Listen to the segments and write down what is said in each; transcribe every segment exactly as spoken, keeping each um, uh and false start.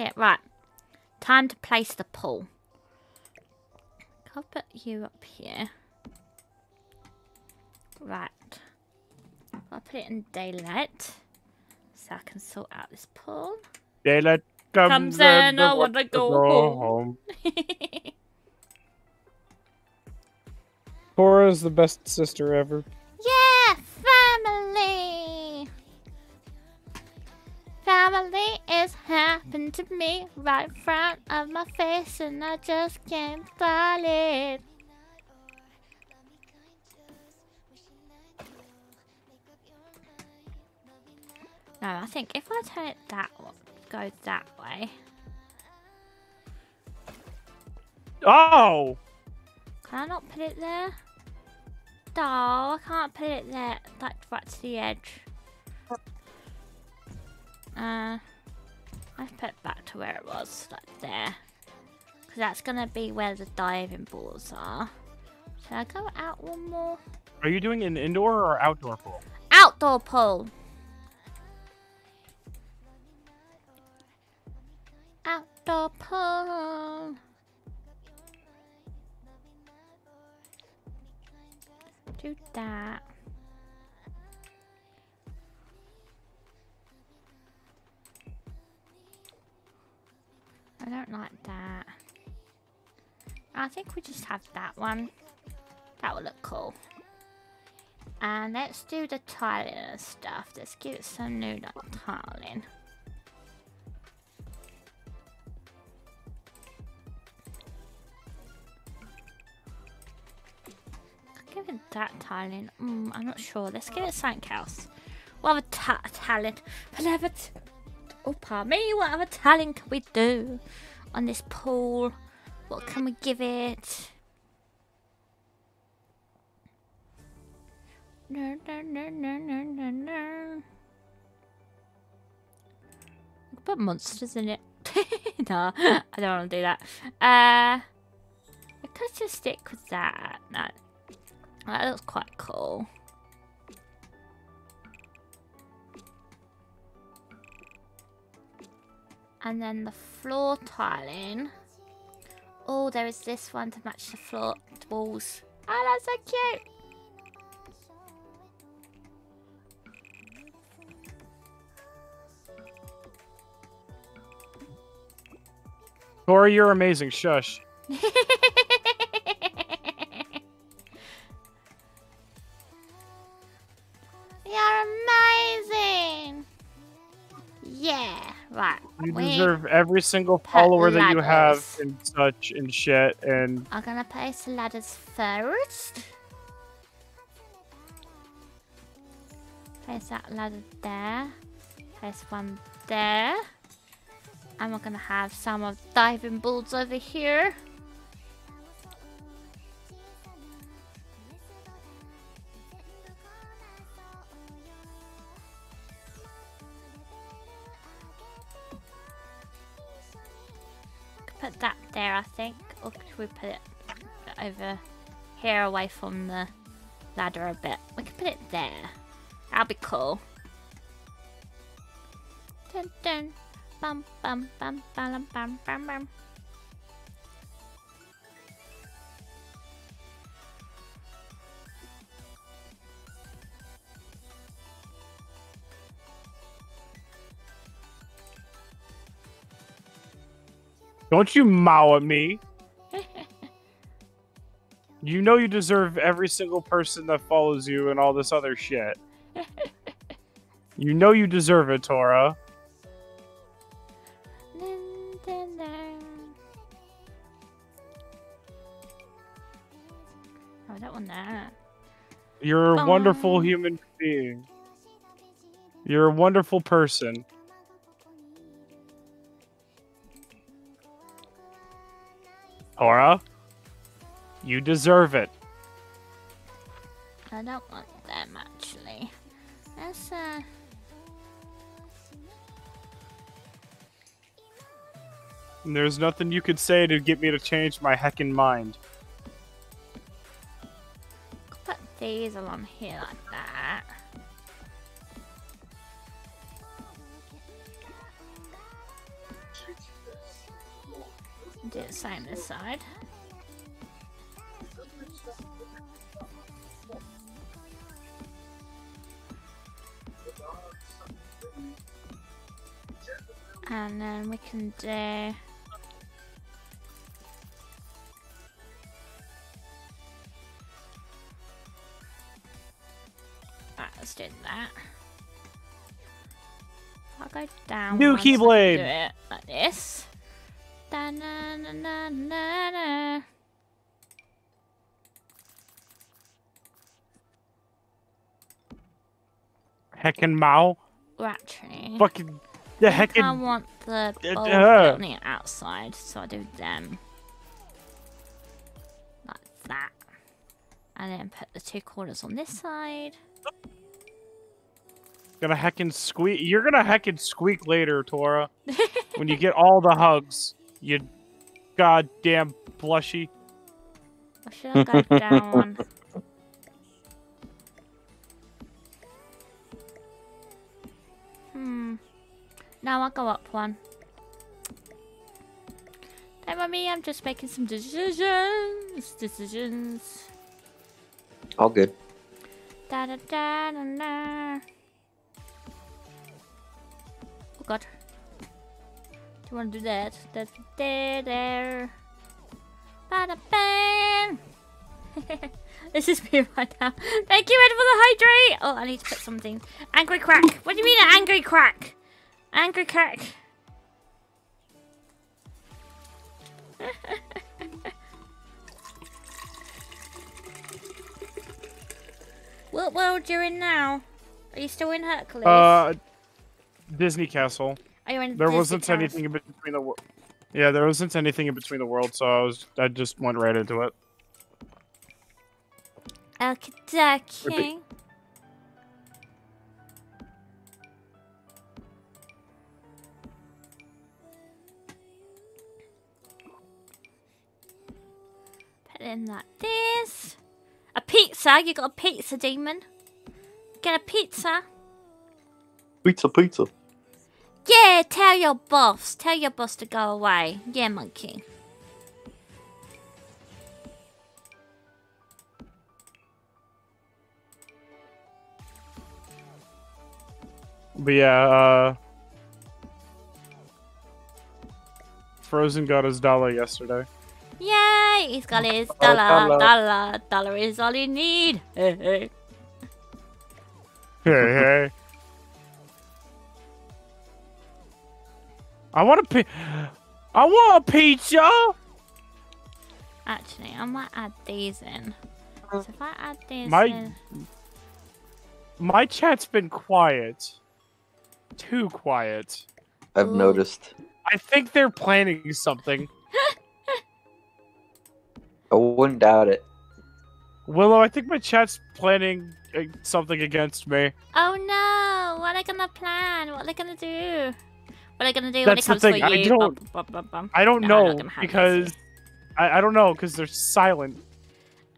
Yeah, right. Time to place the pool. I'll put you up here. Right. I'll put it in daylight. So I can sort out this pool. Daylight comes, comes in, I want to go home. Cora's the best sister ever. Yeah, family. Family is happened to me right in front of my face, and I just can't fight it. No, I think if I turn it that way, go that way. Oh! Can I not put it there? No, I can't put it there, like right to the edge. Uh, I've put it back to where it was, like there. Because that's going to be where the diving balls are. Should I go out one more? Are you doing an indoor or outdoor pool? Outdoor pool! Outdoor pool. Do that. I don't like that. I think we just have that one. That will look cool. And let's do the tiling and stuff. Let's give it some new tiling. Give it that tiling. Mm, I'm not sure. Let's give it something else. What other ta tiling? Whatever. Oh, pardon me. What other tiling can we do on this pool? What can we give it? No, no, no, no, no, no, no. Put monsters in it. No, I don't want to do that. Uh, I could just stick with that. No. That looks quite cool. And then the floor tiling. Oh, there is this one to match the floor walls. Oh, that's so cute! Cora, you're amazing. Shush. You're amazing! Yeah, right. You we deserve every single follower ladders. that you have and such and shit and... I'm gonna place the ladders first. Place that ladder there. Place one there. And we're gonna have some of diving balls over here. Put that there, I think, or could we put it over here, away from the ladder a bit? We could put it there. That'll be cool. Dun dun, bum bum bum bum bum bum bum. Don't you mow at me. You know you deserve every single person that follows you and all this other shit. You know you deserve it, Tora. Oh, I don't want that. You're a Bye. wonderful human being. You're a wonderful person. Tora, you deserve it. I don't want them, actually. That's, uh... There's nothing you could say to get me to change my heckin' mind. Put these along here like that. Did sign this side. And then we can do let's do that. I'll go down. New keyblade. Do it like this. Da, na, na, na, na, na. Heckin' Mao. Well, actually, fucking the heckin'. I want the building outside, so I do them like that, and then put the two corners on this side. Gonna heckin' squeak. You're gonna heckin' squeak later, Tora. When you get all the hugs, you goddamn plushie. I should have got down. Hmm. Now I'll go up one. Don't mind me, I'm just making some decisions. Decisions. All good. Da da da da da. Oh god. Do you want to do that? That's there, there. Bada bam! This is me right now. Thank you, Ed, for the hydrate! Oh, I need to put something. Angry crack. What do you mean an angry crack? Angry crack. What world you're in now? Are you still in Hercules? Uh, Disney Castle. Are you in there Disney wasn't Castle? Anything in between the. Yeah, there wasn't anything in between the world, so I was. I just went right into it. Okay, okay. Put it in like this. A pizza? You got a pizza, demon? Get a pizza? Pizza, pizza. Yeah, tell your boss. Tell your boss to go away. Yeah, monkey. But yeah, uh... Frozen got his dollar yesterday. Yay! He's got his dollar, oh, dollar, dollar, dollar is all you need. Hey, hey. Hey, hey. I want a pi- I want a pizza! Actually, I might add these in. So if I add these My in... My chat's been quiet. Too quiet. I've Ooh. noticed. I think they're planning something. I wouldn't doubt it. Willow, I think my chat's planning something against me. Oh no! What are they gonna plan? What are they gonna do? What are they gonna do That's when it comes to you? I don't, bum, bum, bum, bum. I don't no, know because I, I don't know because they're silent.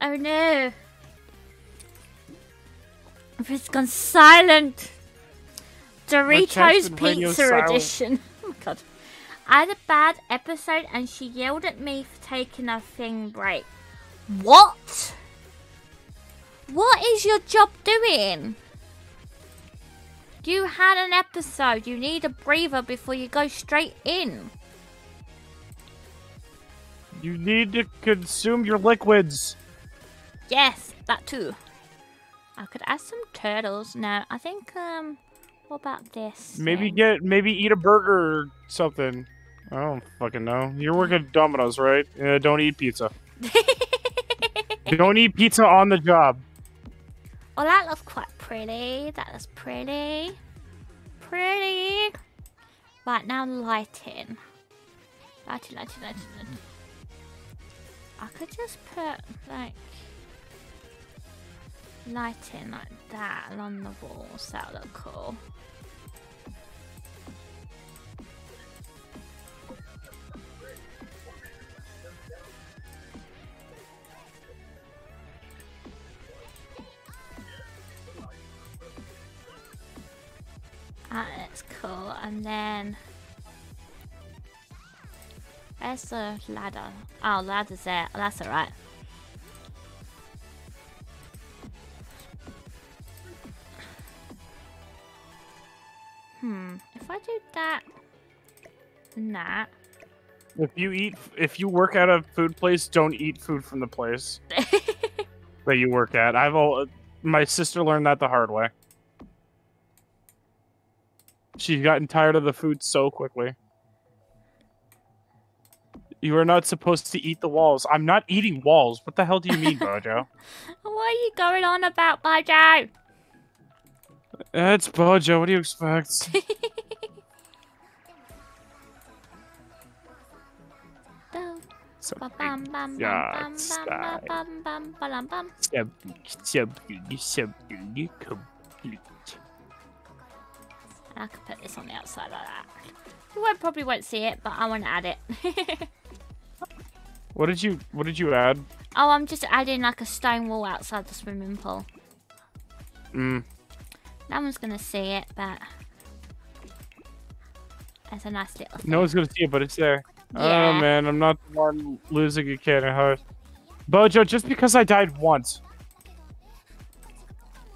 Oh no! It's gone silent. Doritos Pizza Edition. Oh my god. I had a bad episode and she yelled at me for taking a thing break. What? What is your job doing? You had an episode. You need a breather before you go straight in. You need to consume your liquids. Yes, that too. I could add some turtles. No, I think, um... What about this? Maybe thing? get, maybe eat a burger or something. I don't fucking know. You're working at Domino's, right? Uh, don't eat pizza. Don't eat pizza on the job. Oh, that looks quite pretty. That looks pretty. Pretty. Right, now lighting. Lighting, lighting, lighting, lighting. I could just put, like... Lighting like that along the walls, that'll look cool. Ah, that's cool, and then Where's the ladder? Oh, ladder's there. That's alright. Hmm. If I do that, nah. If you eat, if you work at a food place, don't eat food from the place that you work at. I've all, my sister learned that the hard way. She's gotten tired of the food so quickly. You are not supposed to eat the walls. I'm not eating walls. What the hell do you mean, Bojo? What are you going on about, Bojo? It's Bojo. What do you expect? So, yeah, it's like, something, something complete. I could put this on the outside like that. You won't, probably won't see it, but I want to add it. What did you What did you add? Oh, I'm just adding like a stone wall outside the swimming pool. Mm. No one's gonna see it, but it's a nice little thing. No one's gonna see it, but it's there. Yeah. Oh man, I'm not the one losing a kid at heart. Bojo, just because I died once.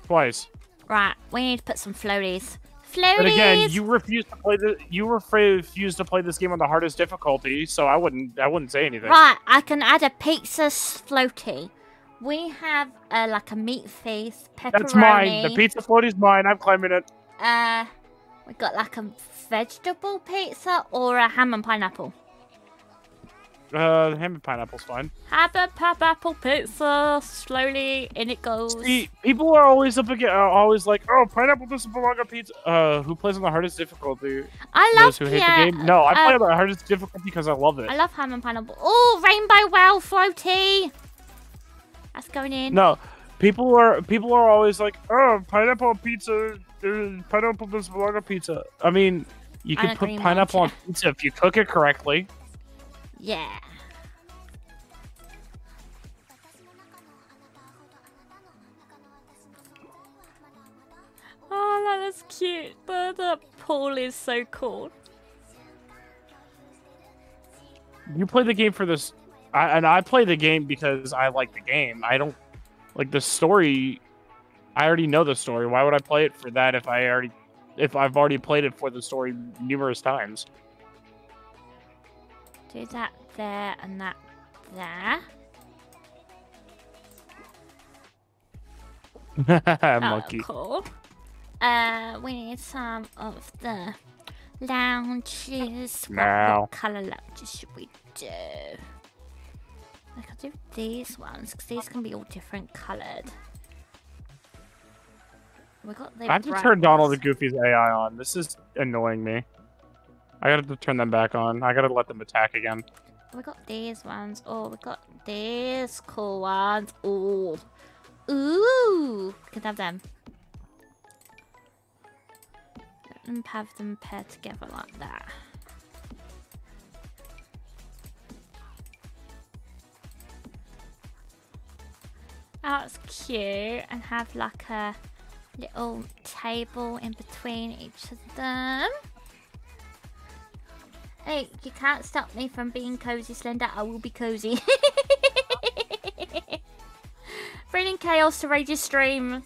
Twice. Right, we need to put some floaties. Floaties! But again, you refuse to play the you refuse to play this game on the hardest difficulty, so I wouldn't I wouldn't say anything. Right, I can add a pizza floaty. We have uh, like a meat feast, pepperoni. That's mine. The pizza floaty's mine, I'm claiming it. Uh we got like a vegetable pizza or a ham and pineapple. Uh, the ham and pineapple's fine. Have a pineapple pizza. Slowly, in it goes. See, people are always up against, are always like, "Oh, pineapple doesn't belong on pizza." Uh, who plays on the hardest difficulty? I love. Those who hate the game. No, I play on the hardest difficulty because I love it. I love ham and pineapple. Oh, rainbow whale floaty. That's going in. No, people are people are always like, "Oh, pineapple pizza. Pineapple doesn't belong on pizza." I mean, you can put pineapple on pizza if you cook it correctly. Yeah. Oh, that is cute. The, the pool is so cool. You play the game for this, I, and I play the game because I like the game. I don't like the story. I already know the story. Why would I play it for that if I already, if I've already played it for the story numerous times? Do that there and that there. Monkey. Cool. Uh, we need some of the lounges. Now. What color lounges should we do? I could do these ones because these can be all different colored. We got the. I have to turn Donald the Goofy's A I on. This is annoying me. I gotta turn them back on. I gotta let them attack again. We got these ones. Oh, we got these cool ones. Ooh. Ooh. We can have them. Let them have them paired together like that. Oh, it's cute. And have like a little table in between each of them. Hey, you can't stop me from being cozy, Slender. I will be cozy. Bringing chaos to Rage's stream.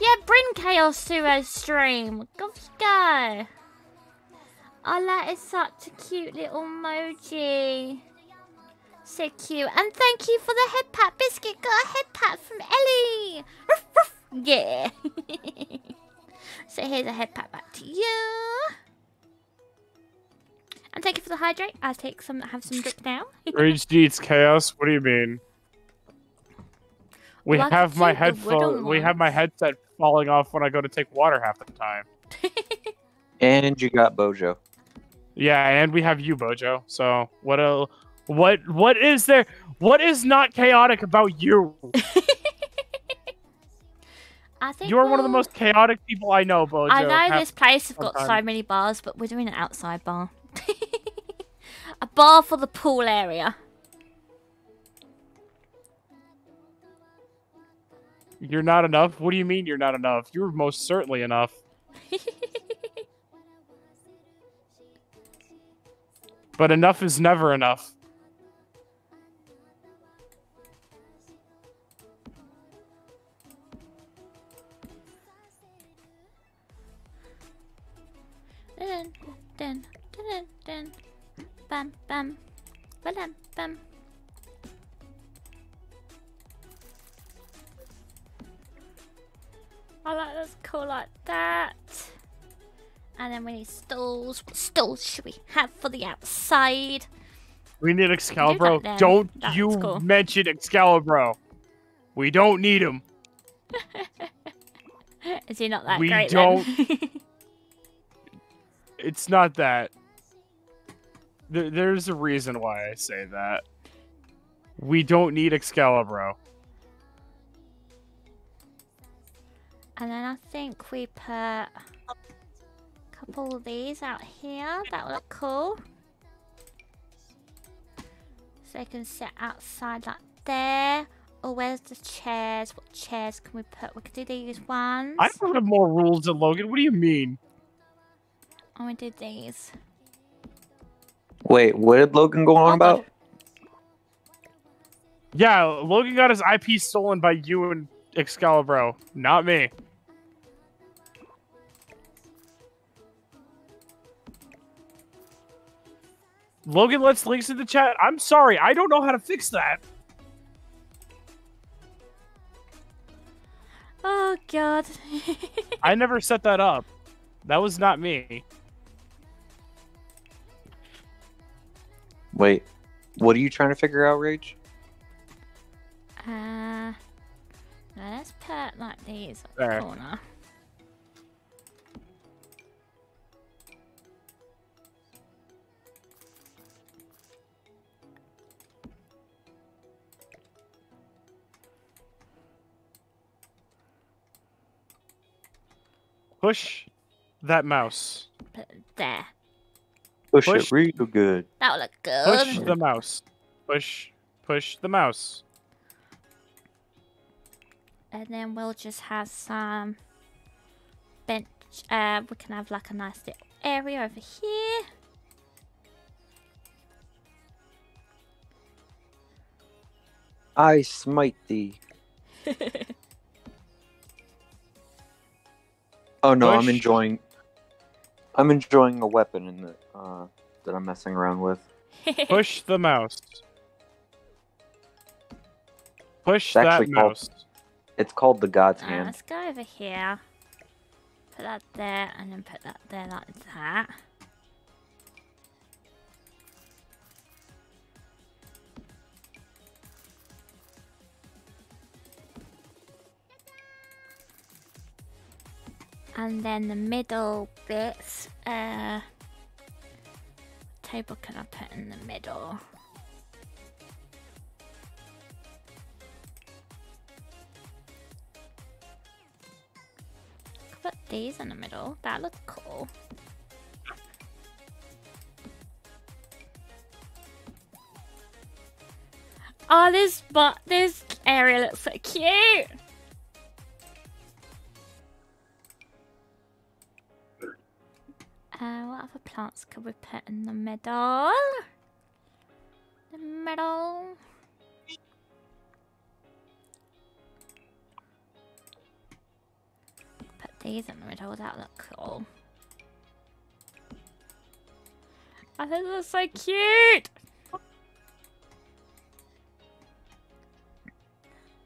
Yeah, bring chaos to a stream. Go, go. Oh, that is such a cute little emoji. So cute. And thank you for the head pat, Biscuit. Got a head pat from Ellie. Ruff, ruff. Yeah. So here's a head pat back to you. And thank you for the hydrate. I'll take some that have some drip now. Rage needs chaos. What do you mean? We well, have my headphone. We have my headset falling off when I go to take water half the time. And you got Bojo. Yeah, and we have you, Bojo. So what? A, what? What is there? What is not chaotic about you? I think you're we'll... one of the most chaotic people I know, Bojo. I know half this place has got so many bars, but we're doing an outside bar. A bar for the pool area. You're not enough? What do you mean you're not enough? You're most certainly enough. But enough is never enough. bam, bam, bam, bam. I like this cool like that. And then we need stalls. What stalls should we have for the outside? We need Excalibur. Do don't That's you cool. mention Excalibur. We don't need him. Is he not that we great? We don't. Then? It's not that. There, there's a reason why I say that. We don't need Excalibur. And then I think we put a couple of these out here. That would look cool. So they can sit outside like there. Oh, where's the chairs? What chairs can we put? We could do these ones. I don't have more rules than Logan. What do you mean? I'm gonna do these. Wait, what did Logan go on about? Yeah, Logan got his I P stolen by you and Excalibur, not me. Logan lets links in the chat. I'm sorry, I don't know how to fix that. Oh, God. I never set that up. That was not me. Wait, what are you trying to figure out, Rage? Uh, let's put like these on the corner. Push that mouse. Put it there. Push, push it real good. That'll look good. Push the mouse. Push, push the mouse. And then we'll just have some bench. Uh, we can have like a nice little area over here. I smite thee. Oh no, push. I'm enjoying. I'm enjoying a weapon in the uh, that I'm messing around with. Push the mouse. Push it's that mouse. Called, it's called the God's hand. Uh, let's go over here. Put that there, and then put that there like that. And then the middle bits, uh, what table can I put in the middle? I could put these in the middle, that looks cool. Oh, this, but this area looks so cute! Uh, what other plants could we put in the middle? The middle. Put these in the middle. That look cool. I think this is so cute.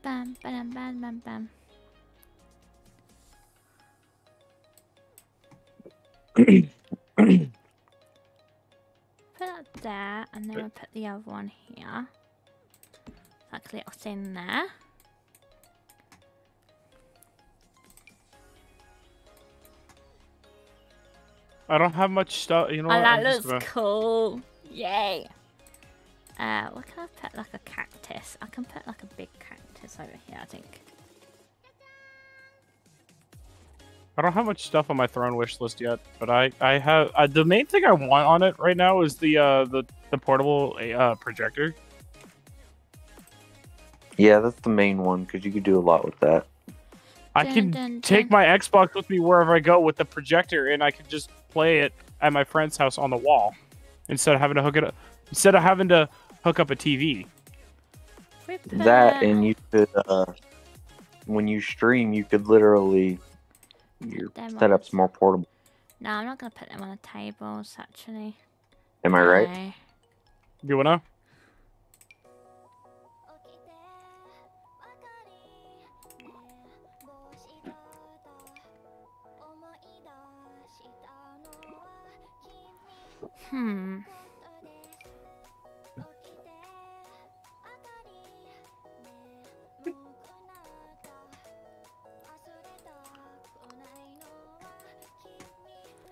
Bam, bam, bam, bam, bam. Put that there, and then we'll put the other one here. Like a little thing there. I don't have much stuff, you know. Oh, what? that I'm looks gonna... cool. Yay. Uh, what can I put? Like a cactus. I can put like a big cactus over here, I think. I don't have much stuff on my throne wish list yet, but I I have I, the main thing I want on it right now is the uh, the the portable uh, projector. Yeah, that's the main one because you could do a lot with that. I dun, can dun, take dun. my Xbox with me wherever I go with the projector, and I can just play it at my friend's house on the wall instead of having to hook it up, instead of having to hook up a T V. That and you could uh, when you stream, you could literally. Your setup's more portable. No, I'm not gonna put them on the tables, actually. Am I right? You wanna? Hmm.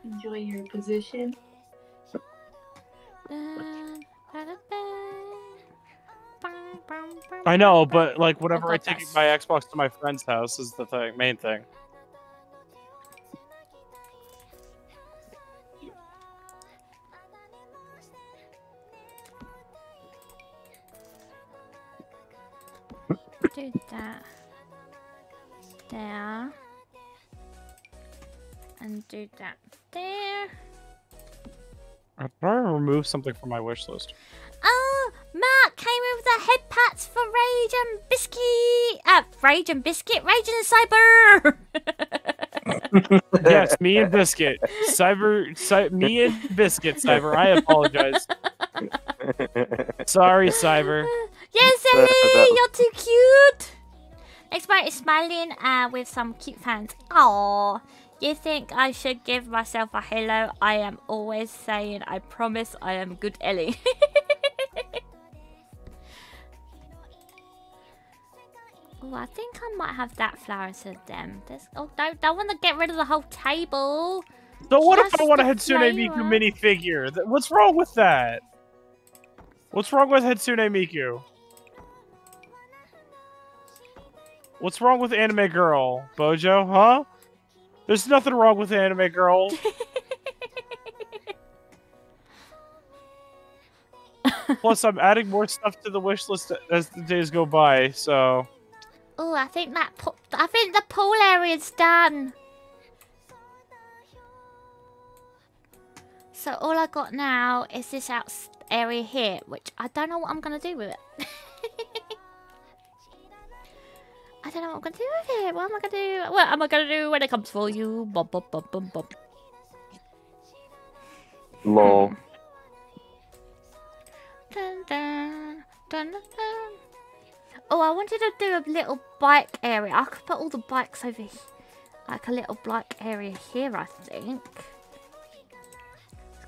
Enjoy your position. I know, but like whenever I take my Xbox to my friend's house is the thing, main thing. Do that there and do that there. I probably removed something from my wish list. Oh, Mark came in with the head pats for Rage and Biscuit. Uh, Rage and Biscuit, Rage and Cyber. Yes, me and Biscuit, Cyber, Cy me and Biscuit, Cyber. I apologize. Sorry, Cyber. Yes, Ellie, you're too cute. Next one is smiling uh, with some cute fans. Oh, you think I should give myself a hello? I am always saying, I promise I am good, Ellie. Oh, I think I might have that flower instead of them. There's, oh, don't, don't want to get rid of the whole table. So what Just if I want a Hatsune Miku minifigure? What's wrong with that? What's wrong with Hatsune Miku? What's wrong with Anime Girl, Bojo, huh? There's nothing wrong with Anime Girl. Plus, I'm adding more stuff to the wish list as the days go by, so... Oh, I think that po I think the pool area's done. So all I got now is this out. Area here, which I don't know what I'm gonna do with it. I don't know what I'm gonna do with it. What am I gonna do? What am I gonna do when it comes for you? Bum, bum, bum, bum, bum. Lol. Dun, dun, dun, dun, dun. Oh, I wanted to do a little bike area. I could put all the bikes over here, like a little bike area here, I think.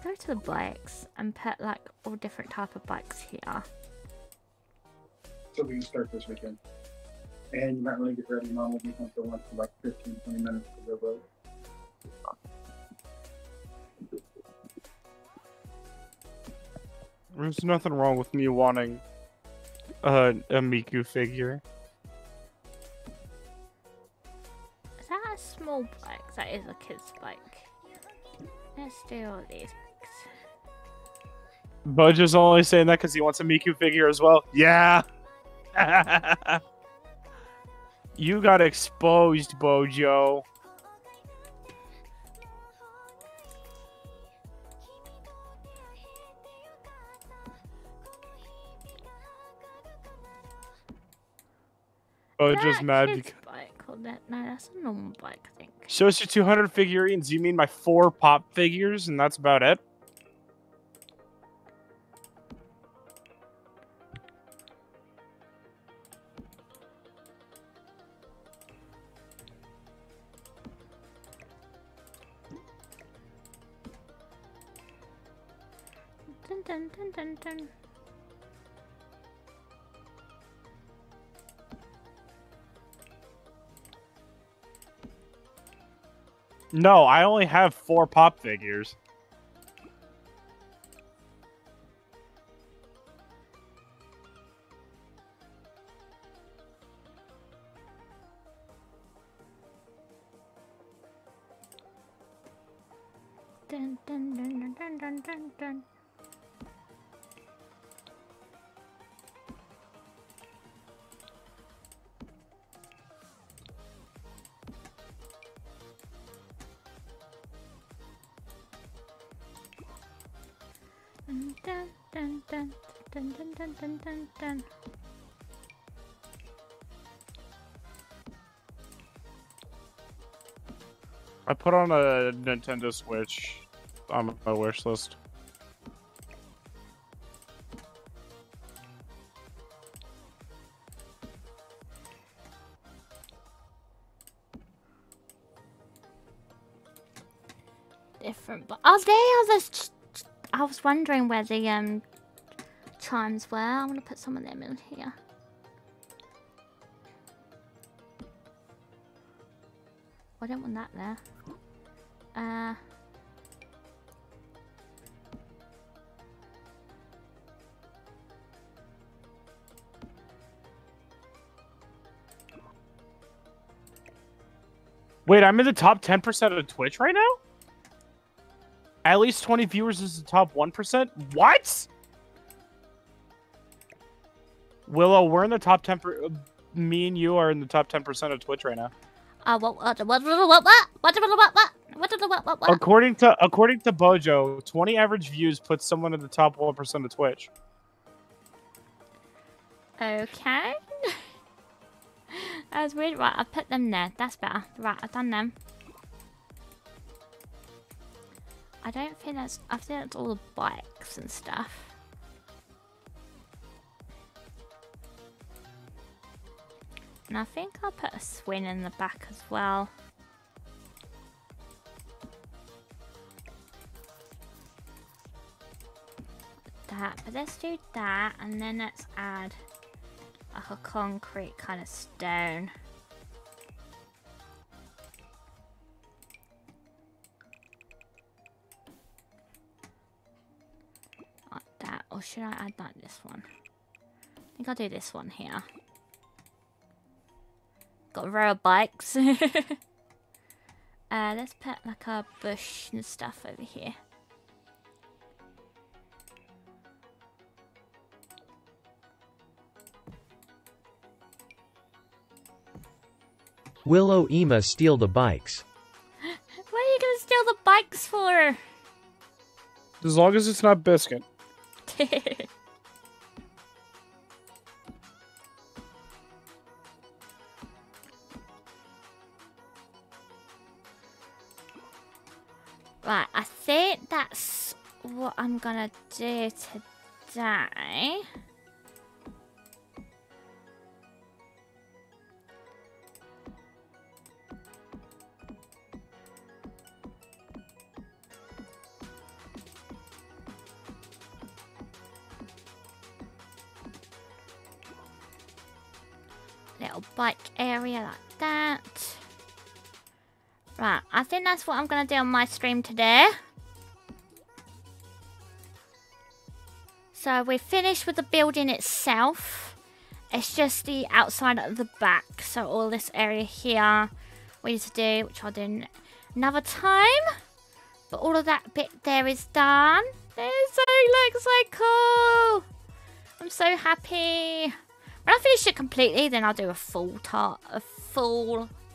Go to the bikes and put like all different type of bikes here. So we can start this weekend, and you might really get ready. Mom will be home for lunch for like fifteen, twenty minutes to go over. There's nothing wrong with me wanting uh, a Miku figure. Is that a small bike? That is a kid's bike. Let's do all these. Boja's only saying that because he wants a Miku figure as well. Yeah! You got exposed, Bojo. Boja's mad because... That, no, that's a normal bike, I think. So it's your two hundred figurines. You mean my four pop figures, and that's about it? Dun, dun, dun, dun, dun. No, I only have four pop figures. Dun, dun, dun, dun, dun, dun, dun. Dun, dun, dun, dun, dun, dun, dun, dun, dun. I put on a Nintendo Switch on my wish list. different. But oh, there are those. I was wondering where the um chimes were. I'm gonna put some of them in here. I don't want that there. Uh. Wait, I'm in the top ten percent of Twitch right now? At least twenty viewers is the top one percent? What? Willow, we're in the top ten percent. Me and you are in the top ten percent of Twitch right now. Uh, what, what, what, what, what, what, what, what? According to according to Bojo, twenty average views puts someone in the top one percent of Twitch. Okay. That was weird. Right, I put them there. That's better. Right, I've done them. I don't think that's. I think that's all the bikes and stuff. And I think I'll put a swing in the back as well. That, but let's do that, and then let's add like a concrete kind of stone. Like that, or should I add like this one? I think I'll do this one here. Got a row of bikes. uh, let's put like our bush and stuff over here. Willow Ema steal the bikes. What are you gonna steal the bikes for? As long as it's not Biscuit. Right, I think that's what I'm gonna do today. Little bike area like that. Right, I think that's what I'm gonna do on my stream today. So we're finished with the building itself. It's just the outside at the back. So all this area here we need to do, which I'll do another time. But all of that bit there is done. It so looks so cool. I'm so happy. When I finish it completely, then I'll do a full tart, a full